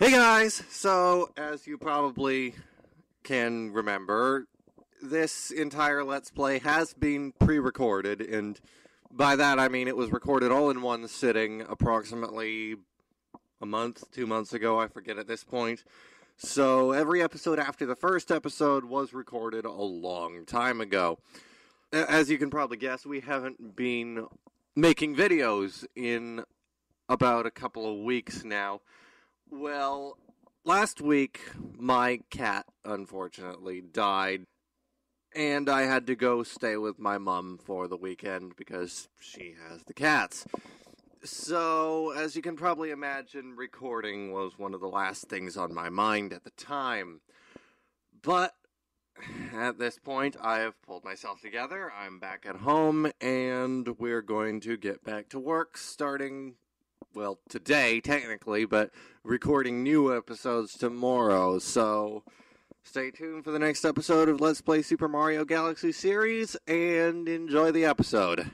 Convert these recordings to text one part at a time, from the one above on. Hey guys! So, as you probably can remember, this entire Let's Play has been pre-recorded, and by that I mean it was recorded all in one sitting approximately a month, 2 months ago, I forget at this point. So, every episode after the first episode was recorded a long time ago. As you can probably guess, we haven't been making videos in about a couple of weeks now. Well, last week, my cat, unfortunately, died, and I had to go stay with my mom for the weekend because she has the cats. So, as you can probably imagine, recording was one of the last things on my mind at the time. But at this point, I have pulled myself together, I'm back at home, and we're going to get back to work starting... well, today, technically, but recording new episodes tomorrow, so stay tuned for the next episode of Let's Play Super Mario Galaxy series, and enjoy the episode.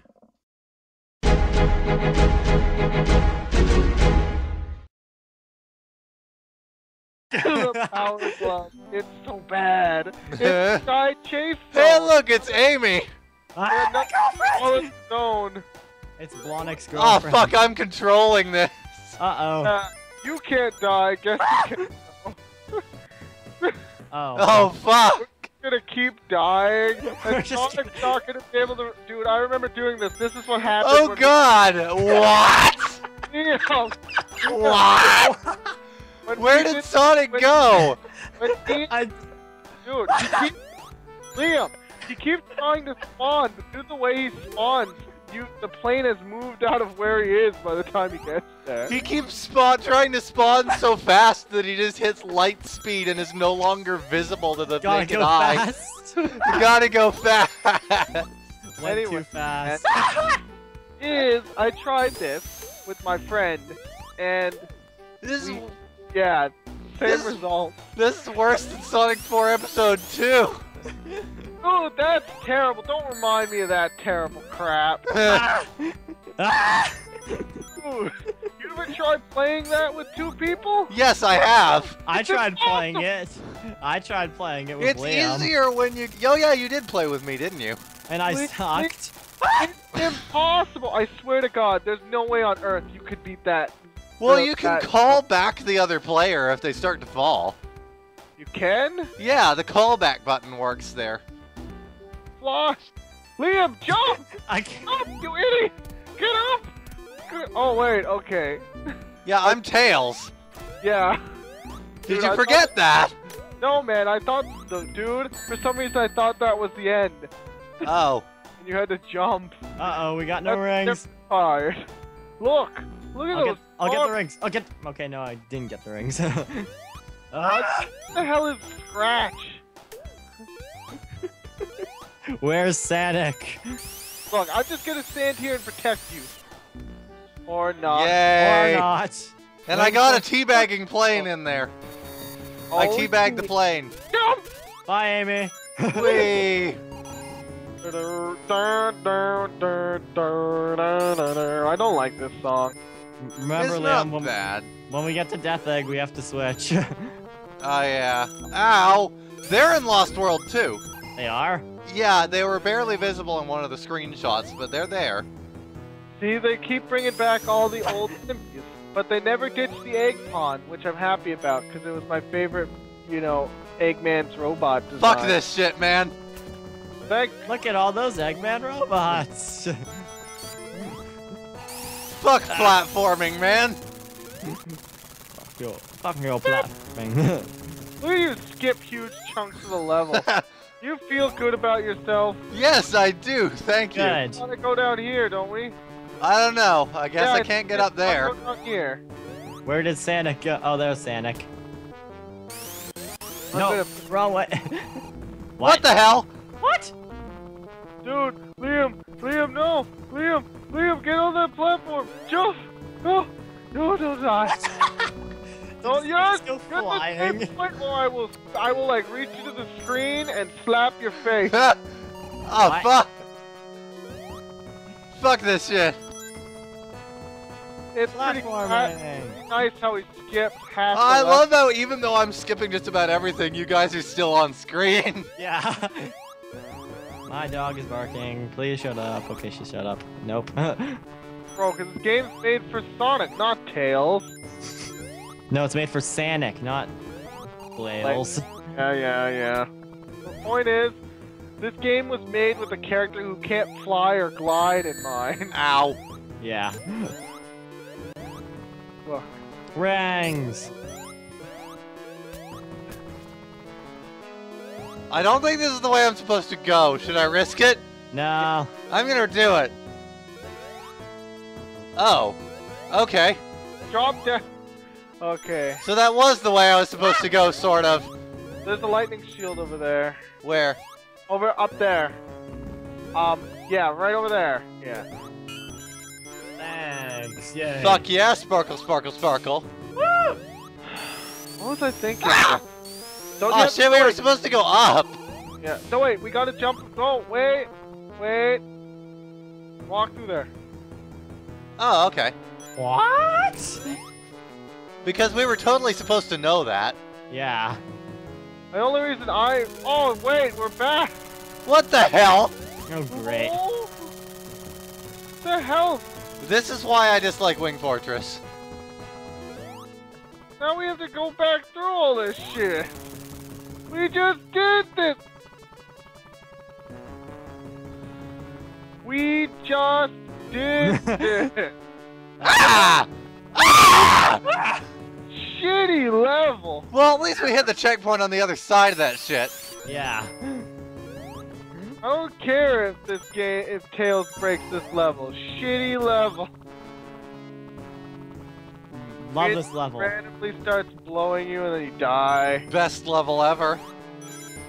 The power glove. It's so bad. It's Sky Chase. Hey, look, it's Amy! My girlfriend! Stone. It's Blonnick's girlfriend. Oh fuck, I'm controlling this. Uh-oh. You can't die, guess you can't. Oh. Oh fuck! We're gonna keep dying. And Sonic's not gonna be able to... Dude, I remember doing this. This is what happened. Oh god! What? What? Where did Sonic go? Dude, Liam, you keep trying to spawn, but do the way he spawns. The plane has moved out of where he is by the time he gets there. He keeps trying to spawn so fast that he just hits light speed and is no longer visible to the naked eye. Fast. You gotta go fast. Anyway, too fast. I tried this with my friend, and same result. This is worse than Sonic 4 episode 2. Oh, that's terrible. Don't remind me of that terrible crap. Dude, you ever tried playing that with two people? Yes, I have. I tried playing it with Liam. It's easier when you... Oh yeah, you did play with me, didn't you? And I sucked. It's impossible. I swear to God, there's no way on earth you could beat that. Well, you can call back the other player if they start to fall. You can? Yeah, the callback button works there. Lost! Liam, jump! I can't. Jump, you idiot! Get up! Oh, wait, okay. Yeah, I'm Tails. Yeah. Did you forget that? No, man, I thought... Dude, for some reason I thought that was the end. Oh. And you had to jump. Uh-oh, we got no rings. Tired. Look at those. I'll get the rings. Okay, no, I didn't get the rings. What the hell is Scratch? Where's Sanic? Look, I'm just gonna stand here and protect you. Or not. Yay. Or not. And I got a teabagging plane in there. Oh, I teabagged the plane. Jump! Bye, Amy. Whee! I don't like this song. Remember, it's Liam, not bad. When we get to Death Egg, we have to switch. Oh, yeah. Ow! They're in Lost World, too. They are? Yeah, they were barely visible in one of the screenshots, but they're there. See, they keep bringing back all the old Symbians, but they never ditched the egg pawn, which I'm happy about, because it was my favorite, you know, Eggman's robot design. Fuck this shit, man! Look at all those Eggman robots! Fuck platforming, man! Fucking old platforming. Look at you skip huge chunks of the level. You feel good about yourself? Yes, I do. Thank you. We want to go down here, don't we? I don't know. I guess I can't get up there. Here. Where did Sanic go? Oh, there's Sanic. No, wrong way. What the hell? What? Dude, Liam, no, Liam, get on that platform. Jump! No, don't die. Don't you're flying. Get to the point where I will like reach you to the screen and slap your face. Oh fuck! Fuck this shit! It's pretty nice how he skipped half. I love how even though I'm skipping just about everything, you guys are still on screen. Yeah. My dog is barking. Please shut up. Okay, she shut up. Nope. Bro, because this game's made for Sonic, not Tails. No, it's made for Sanic, not Blails. Like, yeah. The point is, this game was made with a character who can't fly or glide in mind. Ow. Yeah. Look. Rings. I don't think this is the way I'm supposed to go. Should I risk it? No. I'm gonna do it. Oh. Okay. Drop down. Okay. So that was the way I was supposed to go, sort of. There's a lightning shield over there. Where? Over up there. Yeah, right over there. Yeah. Thanks. Yeah. Fuck yeah, sparkle, sparkle, sparkle. Woo! What was I thinking? Ah! Oh shit, we were supposed to go up. Yeah. No wait, we gotta jump. No, wait, wait. Walk through there. Oh, okay. What? Because we were totally supposed to know that. Yeah. The only reason I... Oh, wait, we're back! What the hell? Oh, great. What the hell? This is why I dislike Wing Fortress. Now we have to go back through all this shit. We just did this! We just did this! Ah! Ah! Shitty level! Well, at least we hit the checkpoint on the other side of that shit. Yeah. I don't care if this game, if Tails breaks this level. Shitty level. Love this level. It randomly starts blowing you and then you die. Best level ever.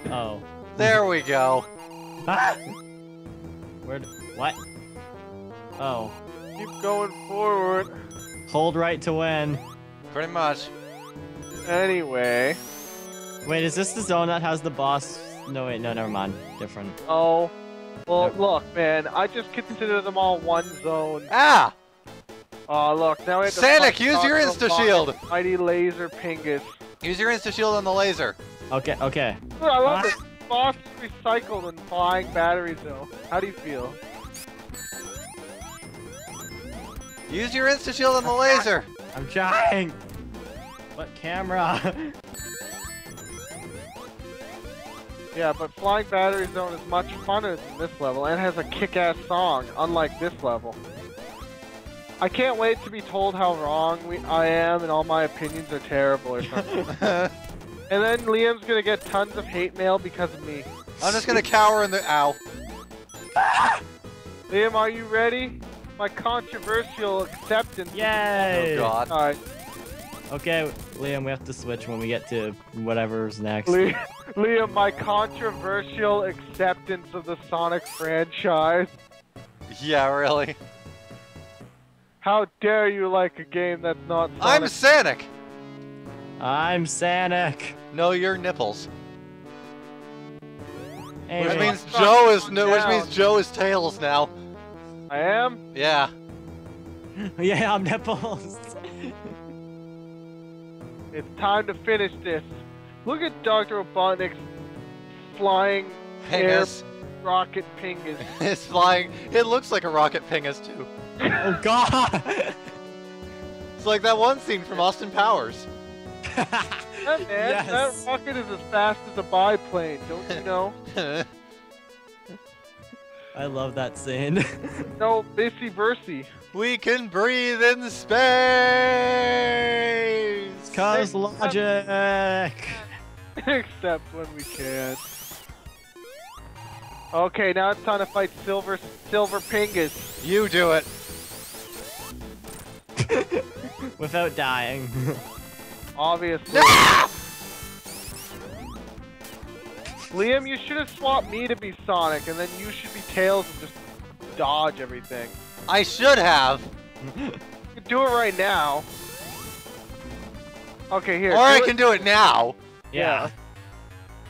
Oh. There we go. Ah! Where? What? Oh. Keep going forward. Hold right to win. Pretty much. Anyway. Wait, is this the zone that has the boss? No, wait, no, never mind. Different. Oh. Well, never. Look, man, I just consider them all one zone. Ah! Oh, look, now we have to... Sanic, use your insta-shield! Mighty laser pingus. Use your insta-shield on the laser. Okay, okay. Dude, I love this boss recycled and flying battery zone. How do you feel? Use your insta-shield on the laser! I'm trying! What camera? Yeah, but Flying Battery Zone is much funner than this level, and has a kick-ass song, unlike this level. I can't wait to be told how wrong I am and all my opinions are terrible or something. And then Liam's gonna get tons of hate mail because of me. I'm just gonna cower in the- ow. Liam, are you ready? My controversial acceptance. Yay! Oh god. Alright. Okay, Liam, we have to switch when we get to whatever's next. Liam, my controversial acceptance of the Sonic franchise. Yeah, really. How dare you like a game that's not Sonic? I'm Sanic! I'm Sanic! No, you're nipples. Hey, which means Joe is Tails now. I am? Yeah. Yeah, I'm nipples. It's time to finish this. Look at Dr. Robotnik's flying pingus. Air rocket pingus. It's flying. It looks like a rocket pingus, too. Oh, God! It's like that one scene from Austin Powers. That rocket is as fast as a biplane, don't you know? I love that scene. No, Bissy Bursy. We can breathe in space! Cause logic! Except when we can't. Okay, now it's time to fight Silver Pingus. You do it. Without dying. Obviously. No! Liam, you should have swapped me to be Sonic, and then you should be Tails and just dodge everything. I should have. You can do it right now. Okay, here. Or I can do it now. Yeah.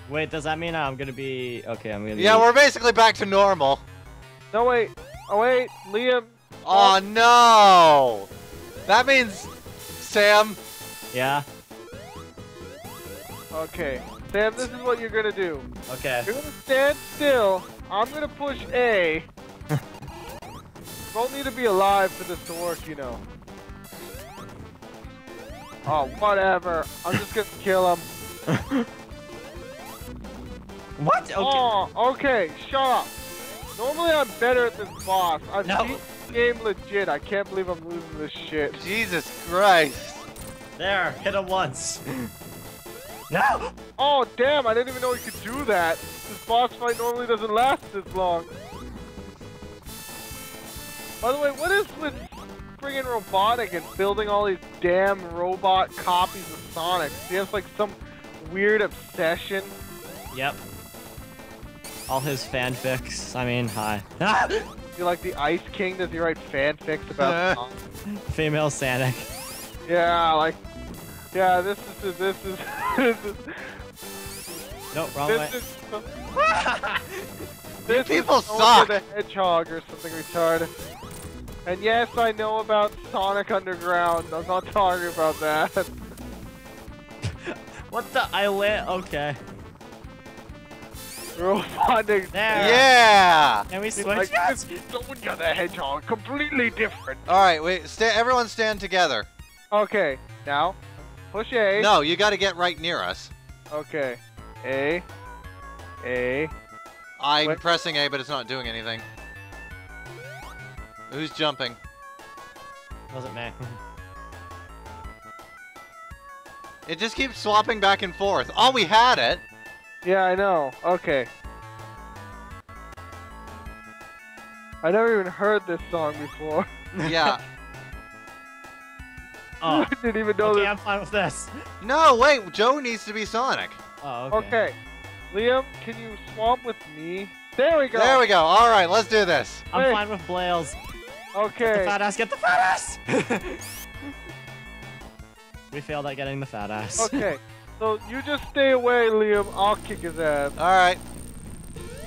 Wait, does that mean I'm gonna be... Okay, I'm gonna we're basically back to normal. No, wait. Oh, wait, Liam. Oh, no! That means Sam. Yeah. Okay. Sam, this is what you're gonna do. Okay. You're gonna stand still. I'm gonna push A. Don't need to be alive for this to work, you know. Oh, whatever. I'm just gonna kill him. What? Okay. Oh, okay. Shut up. Normally I'm better at this boss. I've beat the game legit. I can't believe I'm losing this shit. Jesus Christ. There. Hit him once. No! Oh, damn. I didn't even know he could do that. This boss fight normally doesn't last this long. By the way, what is with friggin' robotic and building all these damn robot copies of Sonic? He has like some weird obsession. Yep. All his fanfics. I mean, hi. You like the Ice King? Does he write fanfics about Sonic? Female Sonic? Yeah, like, yeah. This is. No, wrong way. This people is suck. The Hedgehog or something retarded. And yes, I know about Sonic Underground. I'm not talking about that. What the? Okay. Robotic. There. Yeah. Can we switch? Like, yes. You're the Hedgehog. Completely different. All right, wait. Everyone stand together. Okay. Now, push A. No, you got to get right near us. Okay. A. A. I'm pressing A, but it's not doing anything. Who's jumping? Wasn't me. It just keeps swapping back and forth. Oh, we had it! Yeah, I know. Okay. I never even heard this song before. Yeah. Oh. I didn't even know this. Okay, I'm fine with this. No, wait. Joe needs to be Sonic. Oh, okay. Okay. Liam, can you swap with me? There we go. There we go. All right, let's do this. I'm fine with Blails. Okay. Get the fat ass. Get the fat ass. We failed at getting the fat ass. Okay. So you just stay away, Liam. I'll kick his ass. All right.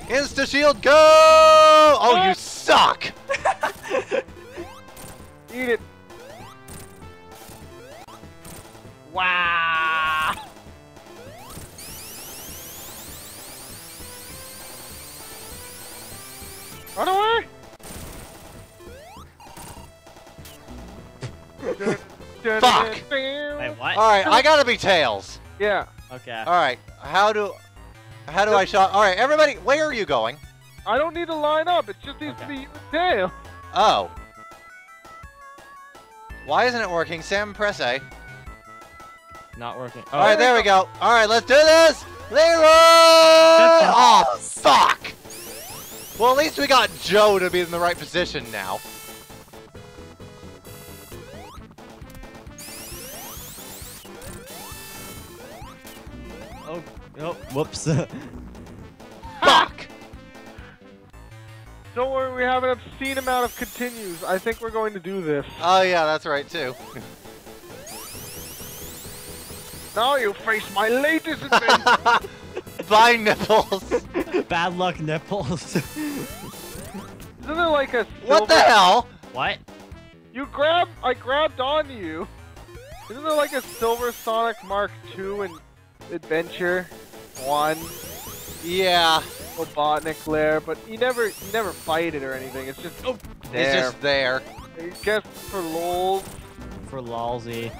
Insta shield, go! Oh, what? You suck. Eat it. Wow. Run away! Fuck! Wait, what? Alright, I gotta be Tails. Yeah. Okay. Alright, how do I shot? Alright, everybody, where are you going? I don't need to line up, it just needs to be you and Tails. Oh. Why isn't it working? Sam, press A. Not working. Oh. Alright, there we go. Alright, let's do this! Leroy! Oh, fuck! Well, at least we got Joe to be in the right position now. Oh, oh, whoops. Fuck! Don't worry, we have an obscene amount of continues. I think we're going to do this. Oh yeah, that's right too. Now you face my latest adventure! Bye, nipples. Bad luck, nipples. Isn't there like a silver... What the hell? What? I grabbed onto you. Isn't there like a Silver Sonic Mark II in Adventure 1? Yeah. Robotnik Lair, but you never fight it or anything. It's just there. It's just there. I guess for lols. For lolsy.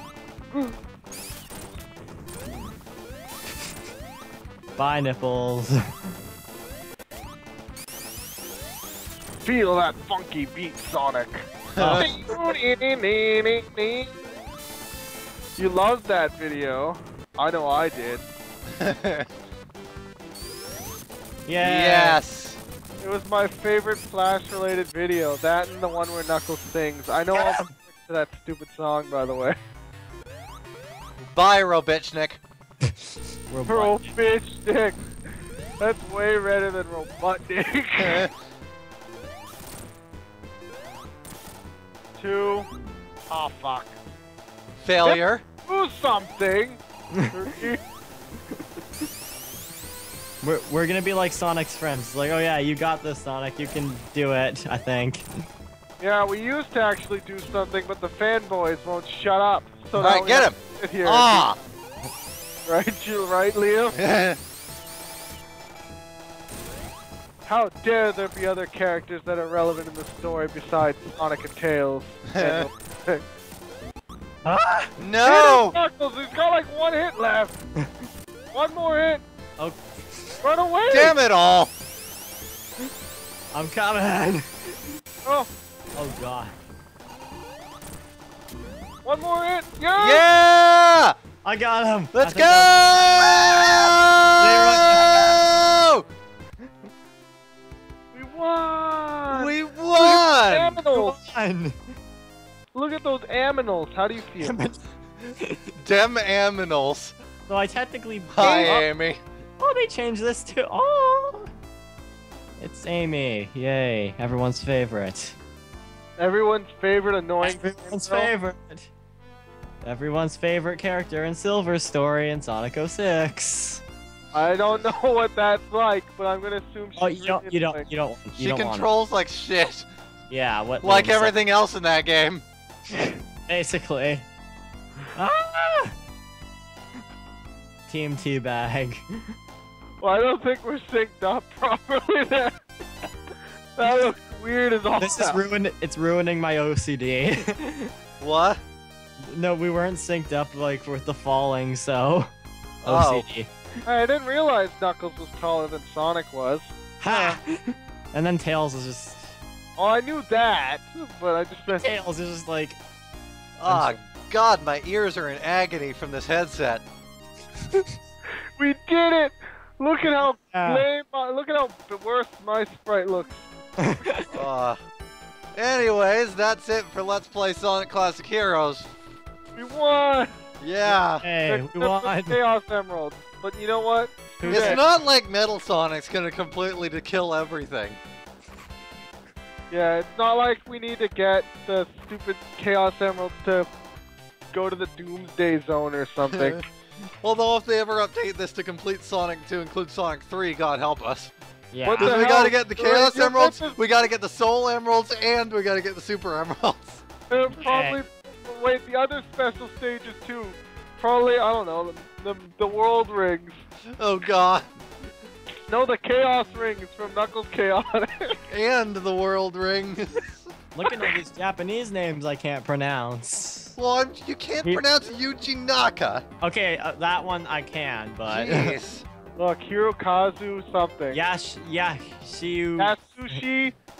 Bye, nipples. Feel that funky beat, Sonic. You loved that video. I know I did. Yes. It was my favorite Flash-related video. That and the one where Knuckles sings. I know I'll stick to that stupid song, by the way. Bye, Robichnik. Robotnik. That's way redder than Robotnik. 2. Oh fuck. Failure. Do something. We're gonna be like Sonic's friends. Like, oh yeah, you got this, Sonic. You can do it. I think. Yeah, we used to actually do something, but the fanboys won't shut up. So alright, get him! Here. Ah! Right, you right, Liam? How dare there be other characters that are relevant in the story besides Sonic and Tails? And huh? No! Knuckles, he's got like one hit left. One more hit. Oh. Run away! Damn it all! I'm coming. Oh. Oh god. One more hit. Yeah! Yeah! I got him. Let's go! We won! Look at those aminals. How do you feel? Dem aminals. So I technically. Hi, Amy. Oh, they changed this to. Oh. It's Amy. Yay! Everyone's favorite. Everyone's favorite annoying. Everyone's favorite. Everyone's favorite character in Silver's story in Sonic 06. I don't know what that's like, but I'm gonna assume she. Oh, you don't. She controls like shit. Yeah, what? Like everything else in that game. Basically. Ah! Team Teabag. Well, I don't think we're synced up properly there. That looks weird as all. This is ruined. It's ruining my OCD. What? No, we weren't synced up like with the falling, so. Oh. OCD. I didn't realize Knuckles was taller than Sonic was. Ha! And then Tails is just. Oh, I knew that, but I just. Tails is just like. Ah, oh, God, my ears are in agony from this headset. We did it! Look at how lame. Look at how worse my sprite looks. Anyways, that's it for Let's Play Sonic Classic Heroes. We won! Yeah. Hey, we won. Chaos Emeralds. But you know what? It's not like Metal Sonic's gonna completely kill everything. Yeah, it's not like we need to get the stupid Chaos Emeralds to go to the Doomsday Zone or something. Although if they ever update this to complete Sonic 2 include Sonic 3, God help us. Yeah. What the hell? We gotta get the Chaos Emeralds, we gotta get the Soul Emeralds, and we gotta get the Super Emeralds. And probably, wait, the other special stages too. Probably, I don't know, the World Rings. Oh god. No, the Chaos Rings from Knuckles Chaotix. And the World Rings. Looking at these Japanese names I can't pronounce. Well, you can't pronounce Yuji-Naka. Okay, that one I can, but... Jeez. Look, Hirokazu something. Yasushi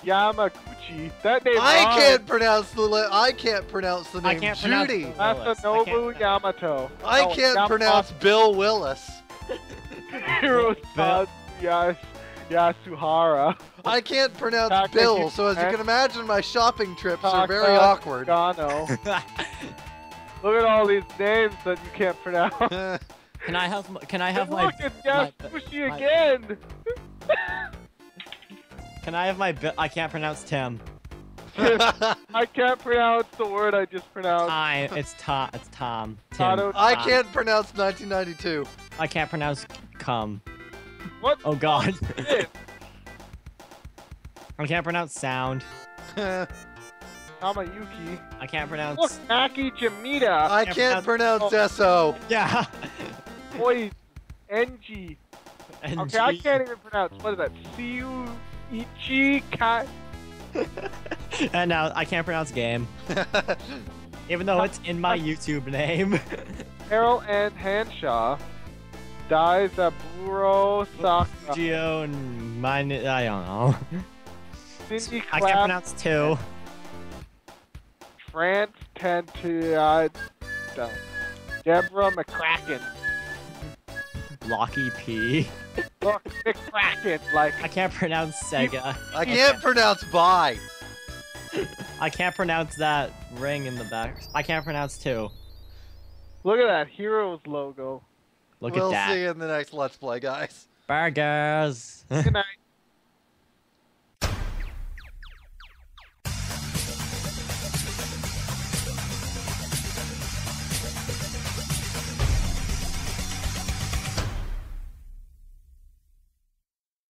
Yamaguchi. That name I can't pronounce the name Judy. Masanobu Yamato. I can't pronounce Bill Willis. Hirokazu Yasuhara. I can't pronounce Bill, so as you can imagine, my shopping trips are very awkward. Look at all these names that you can't pronounce. Can I have my? Look, it's Yasushi again. Can I have my? I can't pronounce Tim. I can't pronounce the word I just pronounced. It's Tom. Tim. Tom. I can't pronounce 1992. I can't pronounce cum. What? Oh God. I can't pronounce sound. Tamayuki. I can't pronounce. Look, Aki Jamita. I can't pronounce S-O. Yeah. Boy, NG. Okay, I can't even pronounce. What is that? C-U-E-G-K. And now I can't pronounce game. Even though it's in my YouTube name. Carol and Hanshaw. Daisaburo Sakai. Geo and mine. I don't know. Cindy Clapp. I can't pronounce two. France Tantia. Deborah McCracken. Locky P. Look, McCracken, like. I can't pronounce Sega. I can't pronounce bye. I can't pronounce that ring in the back. I can't pronounce two. Look at that Heroes logo. Look at that. We'll see you in the next Let's Play, guys. Bye, guys. Good night.